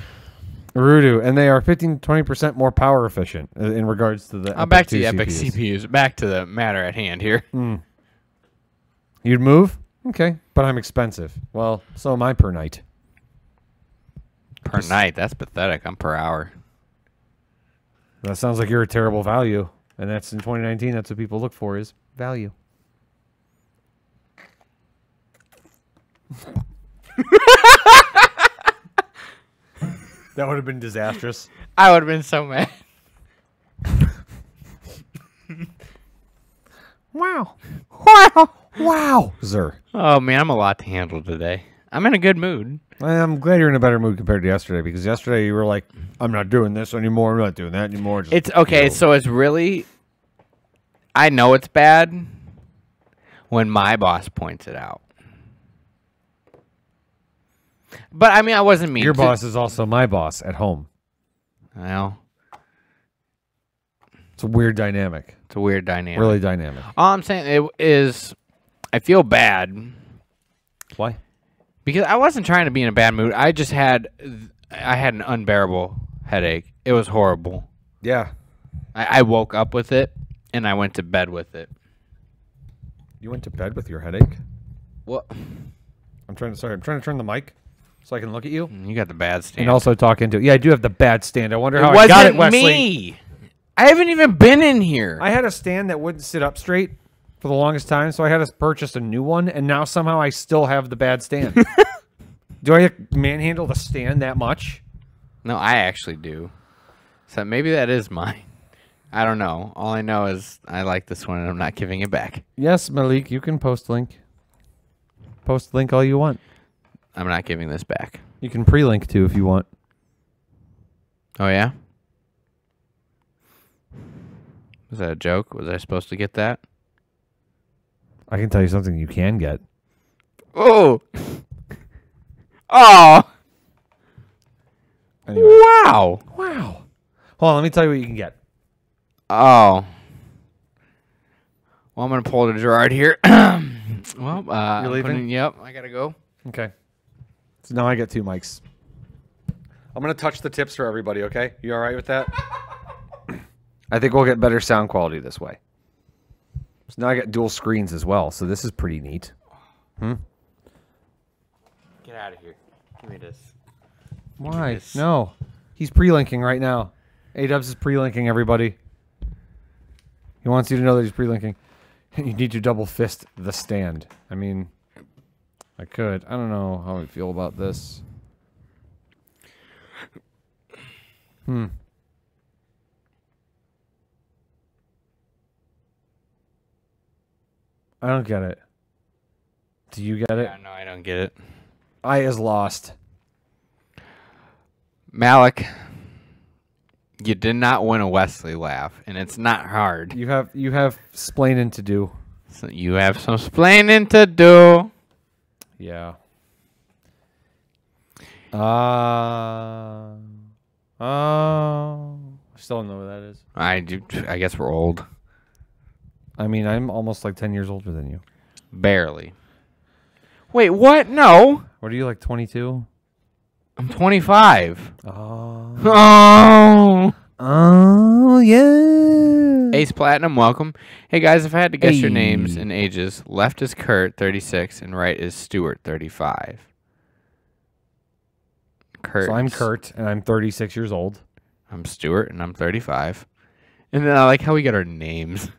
Rudu, and they are fifteen to twenty percent more power efficient in regards to the I'm back to the E P Y C C P Us. Back to the matter at hand here. Mm. You'd move? Okay. But I'm expensive. Well, so am I per night. Per Just, night? That's pathetic. I'm per hour. That sounds like you're a terrible value. And that's in twenty nineteen. That's what people look for is value. That would have been disastrous. I would have been so mad. Wow. Wow. Wow. Zer. Oh, man, I'm a lot to handle today. I'm in a good mood. I'm glad you're in a better mood compared to yesterday, because yesterday you were like, I'm not doing this anymore. I'm not doing that anymore. Just, it's okay. You know. So it's really, I know it's bad when my boss points it out. But I mean, I wasn't mean. Your boss is also my boss at home. Well, it's a weird dynamic. It's a weird dynamic. Really dynamic. All I'm saying is, I feel bad. Why? Because I wasn't trying to be in a bad mood. I just had, I had an unbearable headache. It was horrible. Yeah. I, I woke up with it, and I went to bed with it. You went to bed with your headache? What? I'm trying to. Sorry, I'm trying to turn the mic. So I can look at you. You got the bad stand. And also talk into it. Yeah, I do have the bad stand. I wonder how I got it, Wesley. It wasn't me. I haven't even been in here. I had a stand that wouldn't sit up straight for the longest time, so I had to purchase a new one, and now somehow I still have the bad stand. Do I manhandle the stand that much? No, I actually do. So maybe that is mine. I don't know. All I know is I like this one, and I'm not giving it back. Yes, Malik, you can post link. Post link all you want. I'm not giving this back. You can pre-link to if you want. Oh, yeah? Was that a joke? Was I supposed to get that? I can tell you something you can get. Oh! Oh! Anyway. Wow! Wow. Hold on, let me tell you what you can get. Oh. Well, I'm going to pull it a Gerard here. Well, uh, you're leaving? In, yep, I got to go. Okay. So now I get two mics. I'm going to touch the tips for everybody, okay? You all right with that? I think we'll get better sound quality this way. So now I got dual screens as well, so this is pretty neat. Hmm? Get out of here. Give me this. Why? Me this. No. He's pre-linking right now. A-Dubs is pre-linking, everybody. He wants you to know that he's pre-linking. You need to double fist the stand. I mean... I could. I don't know how I feel about this. Hmm. I don't get it. Do you get it? Yeah, no, I don't get it. I is lost. Malik, you did not win a Wesley laugh, and it's not hard. You have you have splaining to do. So you have some splaining to do. Yeah. Ah. Uh, oh. I still don't know what that is. I do. I guess we're old. I mean, I'm almost like ten years older than you. Barely. Wait, what? No. What are you, like twenty-two? I'm twenty-five. Oh. Oh. Oh, yeah. Ace Platinum, welcome. Hey, guys, if I had to guess hey. your names and ages, left is Kurt, thirty-six, and right is Stuart, thirty-five. Kurt. So I'm Kurt, and I'm thirty-six years old. I'm Stuart, and I'm thirty-five. And then I like how we get our names.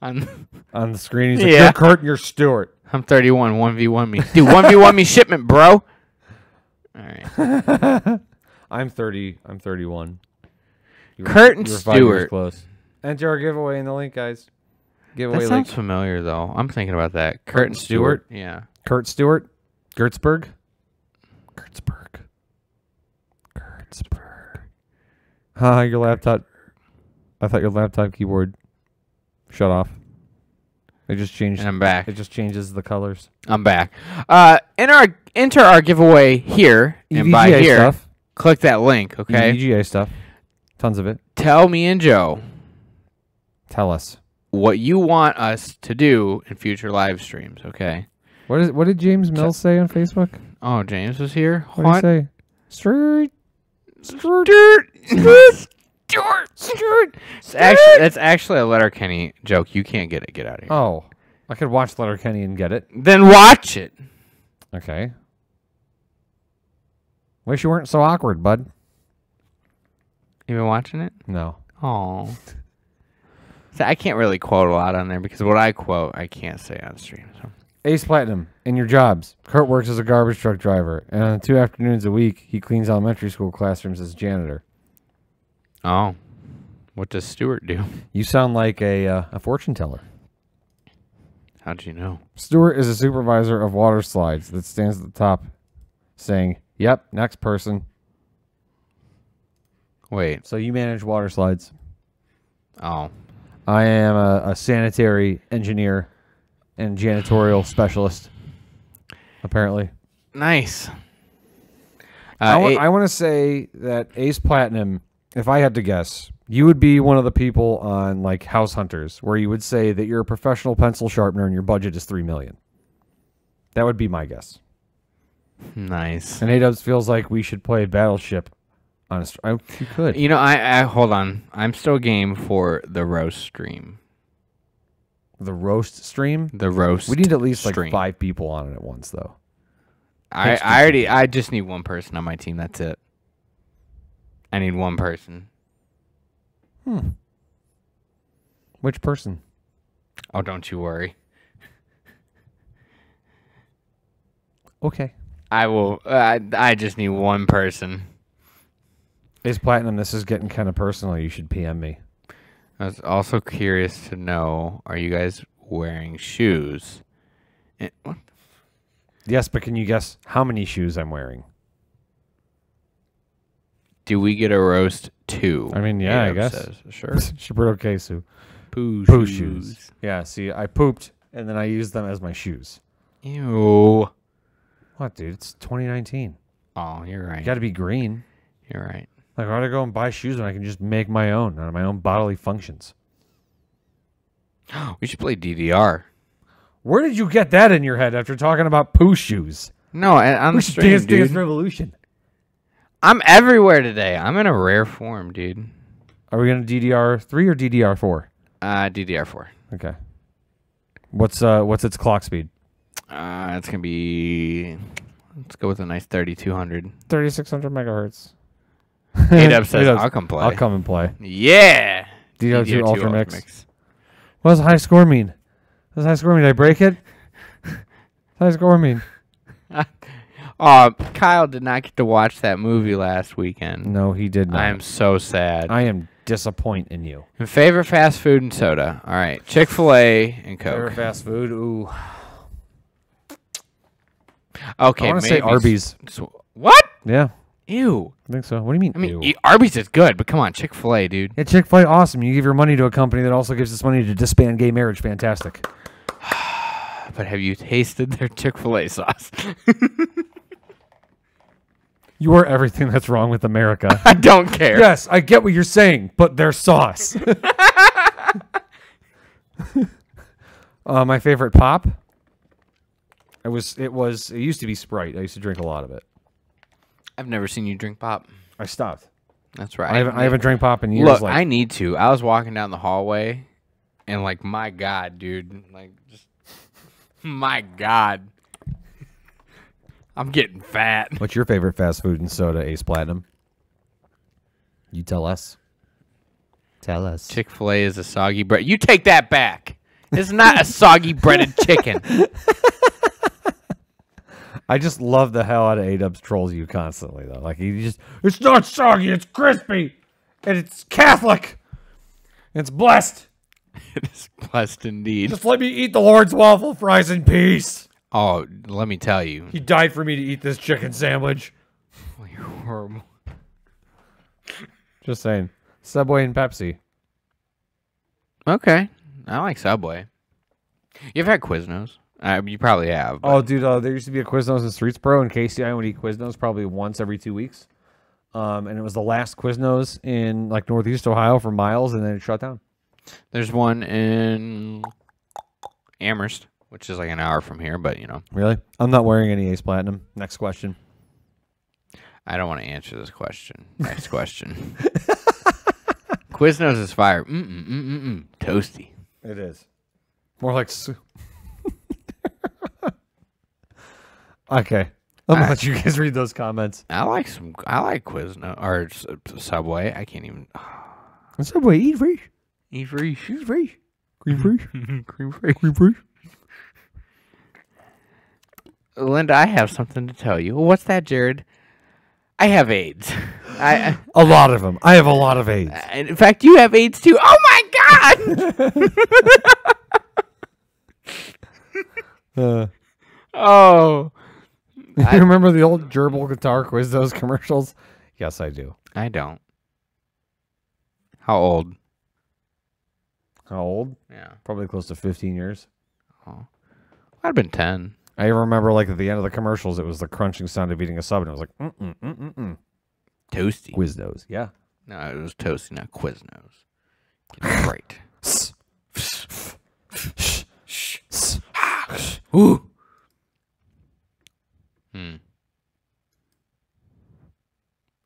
On, on the screen, he's like, yeah. You're Kurt and you're Stuart. I'm thirty-one. one v one me. Dude, one v one me shipment, bro. All right. I'm thirty. I'm thirty-one. You Kurt were, and you were Stuart. Close. Enter our giveaway in the link, guys. Giveaway that sounds link. familiar, though. I'm thinking about that. Kurt, Kurt and Stuart. Stuart. Yeah. Kurt Stuart. Gertzberg. Gertzberg. Gertzberg. Ha, your laptop. I thought your laptop keyboard shut off. It just changed. And I'm back. It just changes the colors. I'm back. Uh, enter our, enter our giveaway here and E V G A by here. Stuff. Click that link, okay? E V G A stuff. Tons of it. Tell me and Joe. Tell us. What you want us to do in future live streams, okay? What is? What did James Mills so, say on Facebook? Oh, James was here. What did he say? Straight. Straight. Stuart, Stuart, Stuart. Actually, that's actually a Letterkenny joke. You can't get it. Get out of here. Oh, I could watch Letterkenny and get it. Then watch it. Okay. Wish you weren't so awkward, bud. You been watching it? No. Oh. So I can't really quote a lot on there because what I quote, I can't say on stream. So. Ace Platinum, in your jobs, Kurt works as a garbage truck driver, and on two afternoons a week, he cleans elementary school classrooms as janitor. Oh, what does Stuart do? You sound like a uh, a fortune teller. How'd you know? Stuart is a supervisor of water slides that stands at the top, saying, "Yep, next person." Wait. So you manage water slides? Oh, I am a, a sanitary engineer and janitorial specialist. Apparently. Nice. Uh, I, wa I want to say that Ace Platinum. If I had to guess, you would be one of the people on like House Hunters where you would say that you're a professional pencil sharpener and your budget is three million dollars. That would be my guess. Nice. And A-Dubs feels like we should play Battleship. Honestly, I, you could. You know, I, I hold on. I'm still game for the roast stream. The roast stream? The roast. We need at least stream. like five people on it at once, though. I, I already. I just need one person on my team. That's it. I need one person. Hmm. Which person? Oh, don't you worry. Okay. I will. Uh, I, I just need one person. Is Platinum, this is getting kind of personal. You should P M me. I was also curious to know, are you guys wearing shoes? And, what? Yes, but can you guess how many shoes I'm wearing? Do we get a roast too? I mean, yeah, I guess. Says. Sure. Shibudo Kesu. Poo, Poo shoes. shoes. Yeah, see, I pooped, and then I used them as my shoes. Ew. What, dude? It's twenty nineteen. Oh, you're right. You gotta be green. You're right. Like, why do I go and buy shoes when I can just make my own out of my own bodily functions? We should play D D R. Where did you get that in your head after talking about poo shoes? No, on the stream, Dance Dance Revolution. I'm everywhere today. I'm in a rare form, dude. Are we going to D D R three or D D R four? Uh, D D R four. Okay. What's uh what's its clock speed? Uh, it's going to be, let's go with a nice thirty-two hundred. thirty-six hundred megahertz. A-Dub says, A-Dub's, I'll come play. I'll come and play. Yeah. D D R two Ultra Mix. Mix. What does high score mean? What does high score mean? Did I break it? What does high score mean? Oh, Kyle did not get to watch that movie last weekend. No, he did not. I am so sad. I am disappointed in you. In favor fast food and soda. All right. Chick-fil-A and Coke. Favor fast food. Ooh. Okay. I want to say Arby's. What? Yeah. Ew. I think so. What do you mean? I mean, ew? Arby's is good, but come on. Chick-fil-A, dude. Yeah, Chick-fil-A, awesome. You give your money to a company that also gives us money to disband gay marriage. Fantastic. But have you tasted their Chick-fil-A sauce? You are everything that's wrong with America. I don't care. Yes, I get what you're saying, but their sauce. uh, my favorite pop. It was. It was. It used to be Sprite. I used to drink a lot of it. I've never seen you drink pop. I stopped. That's right. I haven't, I haven't drank pop in years. Look, like, I need to. I was walking down the hallway, and like, my God, dude, like, just my God. I'm getting fat. What's your favorite fast food and soda, Ace Platinum? You tell us. Tell us. Chick-fil-A is a soggy bread. You take that back. It's not a soggy breaded chicken. I just love the hell out of A-Dubs trolls you constantly, though. Like, he just, it's not soggy, it's crispy, and it's Catholic, and it's blessed. It is blessed indeed. Just let me eat the Lord's waffle fries in peace. Oh, let me tell you. He died for me to eat this chicken sandwich. Oh, you're horrible. Just saying. Subway and Pepsi. Okay. I like Subway. You've had Quiznos. Uh, you probably have. But... Oh, dude, uh, there used to be a Quiznos in Streets Pro, and Casey and I would eat Quiznos probably once every two weeks. Um, and it was the last Quiznos in, like, Northeast Ohio for miles, and then it shut down. There's one in Amherst, which is like an hour from here, but you know. Really? I'm not wearing any Ace Platinum. Next question. I don't want to answer this question. Next question. Quiznos is fire. Mm-mm, mm-mm, mm. Toasty. It is. More like soup. Okay. I'm going to let you guys read those comments. I like some, I like Quiznos, or uh, Subway. I can't even. Subway, eat free. Eat free. Eat free. Cream free. Cream free. Cream free. Linda, I have something to tell you. What's that, Jared? I have AIDS. I, I a lot of them. I have a lot of AIDS. In fact, you have AIDS too. Oh my God! uh, oh, you I, remember the old gerbil guitar quiz? Those commercials? Yes, I do. I don't. How old? How old? Yeah, probably close to fifteen years. Oh, I'd have been ten. I remember, like, at the end of the commercials, it was the crunching sound of eating a sub, and it was like, mm-mm, mm-mm, mm. Toasty. Quiznos, yeah. No, it was toasty, not Quiznos. Right. Ooh. Hmm.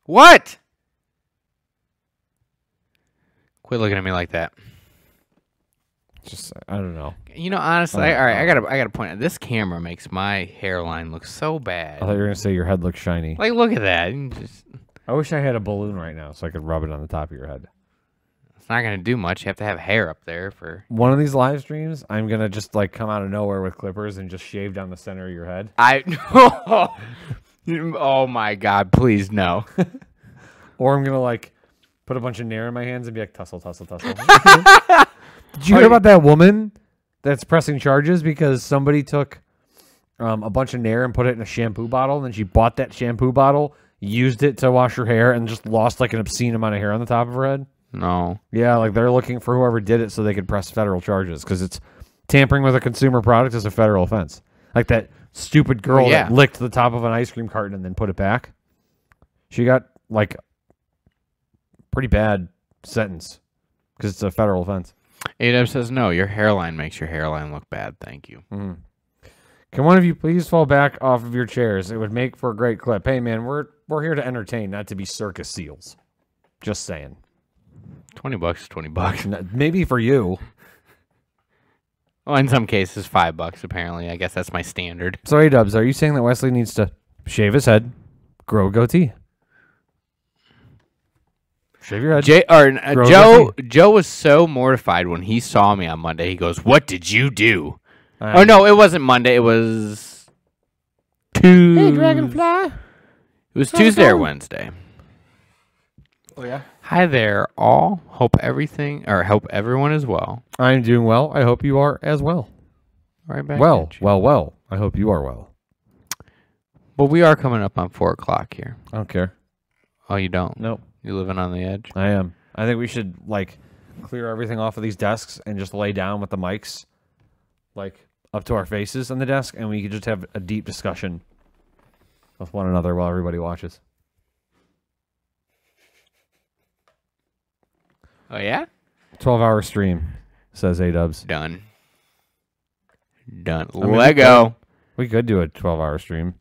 What? Quit looking at me like that. Just, I don't know. You know, honestly, uh, I, all right, I gotta, I gotta point out, this camera makes my hairline look so bad. I thought you were gonna say your head looks shiny. Like, look at that. Just... I wish I had a balloon right now so I could rub it on the top of your head. It's not gonna do much. You have to have hair up there for one of these live streams. I'm gonna just like come out of nowhere with clippers and just shave down the center of your head. I, oh my God, please no. Or I'm gonna like put a bunch of nair in my hands and be like tussle, tussle, tussle. Did you hear about that woman that's pressing charges because somebody took um, a bunch of Nair and put it in a shampoo bottle, and then she bought that shampoo bottle, used it to wash her hair, and just lost like an obscene amount of hair on the top of her head? No. Yeah, like they're looking for whoever did it so they could press federal charges because it's tampering with a consumer product is a federal offense. Like that stupid girl yeah. that licked the top of an ice cream carton and then put it back. She got like pretty bad sentence because it's a federal offense. A-Dub says, no, your hairline makes your hairline look bad. Thank you. Mm. Can one of you please fall back off of your chairs? It would make for a great clip. Hey, man, we're we're here to entertain, not to be circus seals. Just saying. twenty bucks is twenty bucks. Maybe for you. Well, in some cases, five bucks, apparently. I guess that's my standard. So, A-Dubs, are you saying that Wesley needs to shave his head, grow a goatee? Shave your head. Jay, or, uh, Joe Joe was so mortified when he saw me on Monday. He goes, what did you do? Uh, oh, no, it wasn't Monday. It was Tuesday. Hey, Dragonfly. It was How's Tuesday or Wednesday. Oh, yeah? Hi there, all. Hope everything, or hope everyone is well. I'm doing well. I hope you are as well. Right back Well, well, well. I hope you are well. Well, we are coming up on four o'clock here. I don't care. Oh, you don't? Nope. You living on the edge? I am. I think we should, like, clear everything off of these desks and just lay down with the mics, like, up to our faces on the desk, and we could just have a deep discussion with one another while everybody watches. Oh, yeah? twelve hour stream, says A-Dubs. Done. Done. I mean, Lego. We could, we could do a twelve hour stream.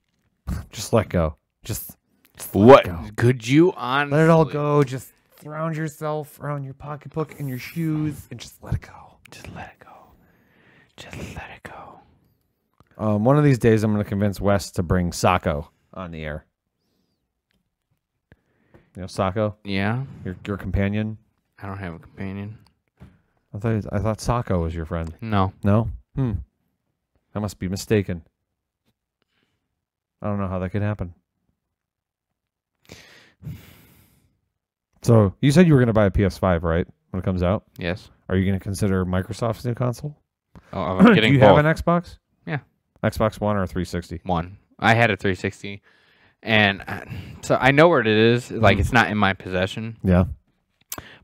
Just let go. Just, just let what? Go. Could you honestly? Let it all go. Just surround yourself around your pocketbook and your shoes and just let it go. Just let it go. Just let it go. Um, one of these days, I'm going to convince Wes to bring Socko on the air. You know Socko? Yeah. Your your companion? I don't have a companion. I thought I thought Socko was your friend. No. No? Hmm. I must be mistaken. I don't know how that could happen. So you said you were going to buy a P S five, right? When it comes out? Yes. Are you going to consider Microsoft's new console? Oh, I'm getting. Do you both. have an Xbox? Yeah. Xbox One or a three sixty? One. I had a three sixty. And I, so I know where it is. Like, it's not in my possession. Yeah.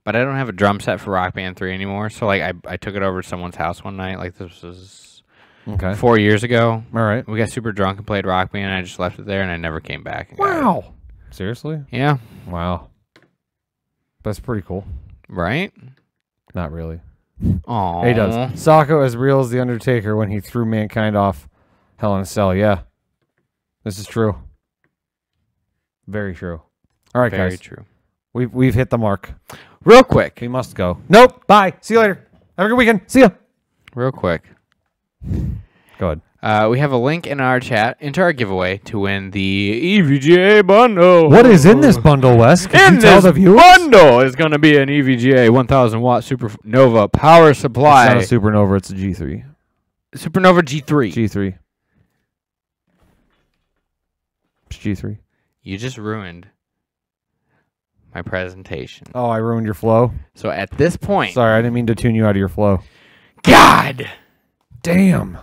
But I don't have a drum set for Rock Band three anymore. So, like, I, I took it over to someone's house one night. Like, this was okay. four years ago. All right. We got super drunk and played Rock Band. And I just left it there, and I never came back. Wow. Seriously? Yeah. Wow. That's pretty cool. Right? Not really. Aww. He does. Socko as real as The Undertaker when he threw mankind off Hell in a Cell. Yeah. This is true. Very true. All right, Very guys. Very true. We've, we've hit the mark. Real quick. We must go. Nope. Bye. See you later. Have a good weekend. See ya. Real quick. Go ahead. Uh, we have a link in our chat, into our giveaway, to win the E V G A bundle. What is in this bundle, Wes? Can you tell the viewers? In this bundle is going to be an E V G A one thousand watt Supernova power supply. It's not a Supernova. It's a G three. Supernova G three. G three. It's G three. You just ruined my presentation. Oh, I ruined your flow? So at this point... Sorry, I didn't mean to tune you out of your flow. God! Damn.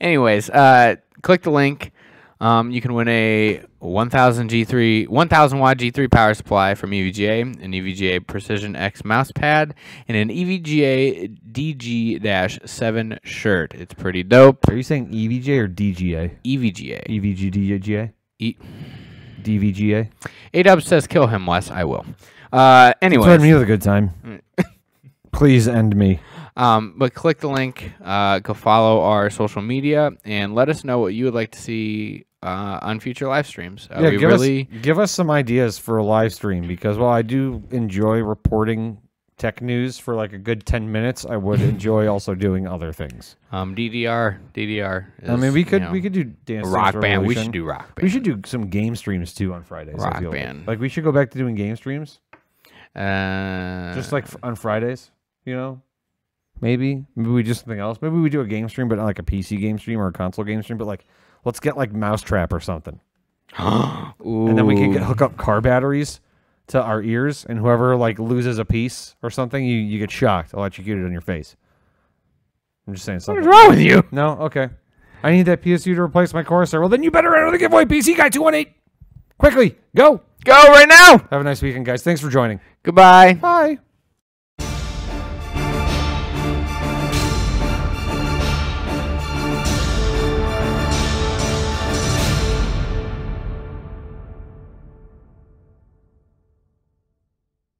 Anyways, uh, click the link. Um, you can win a one thousand watt G three power supply from E V G A, an E V G A Precision X mouse pad, and an E V G A D G seven shirt. It's pretty dope. Are you saying E V G A or D G A? E V G A. E V G A? E D V G A? A-Dub says, kill him, Wes. I will. Uh, anyways. Turn me with a good time. Please end me. Um, but click the link, uh, go follow our social media, and let us know what you would like to see uh, on future live streams. Uh, yeah, we give, really... us, give us some ideas for a live stream, because while I do enjoy reporting tech news for like a good ten minutes, I would enjoy also doing other things. Um, D D R, D D R. Is, I mean, we could you know, we could do dance rock band. We should do rock band. We should do some game streams too on Fridays. Rock I feel band. Like. like we should go back to doing game streams. Uh, just like on Fridays, you know. Maybe. Maybe we do something else. Maybe we do a game stream, but not like a P C game stream or a console game stream. But like, let's get like Mousetrap or something. And then we can get, hook up car batteries to our ears. And whoever like loses a piece or something, you, you get shocked, electrocuted on your face. I'm just saying something. What's wrong with you? No? Okay. I need that P S U to replace my Corsair. Well, then you better enter the giveaway, P C Guy two one eight. Quickly. Go. Go right now. Have a nice weekend, guys. Thanks for joining. Goodbye. Bye.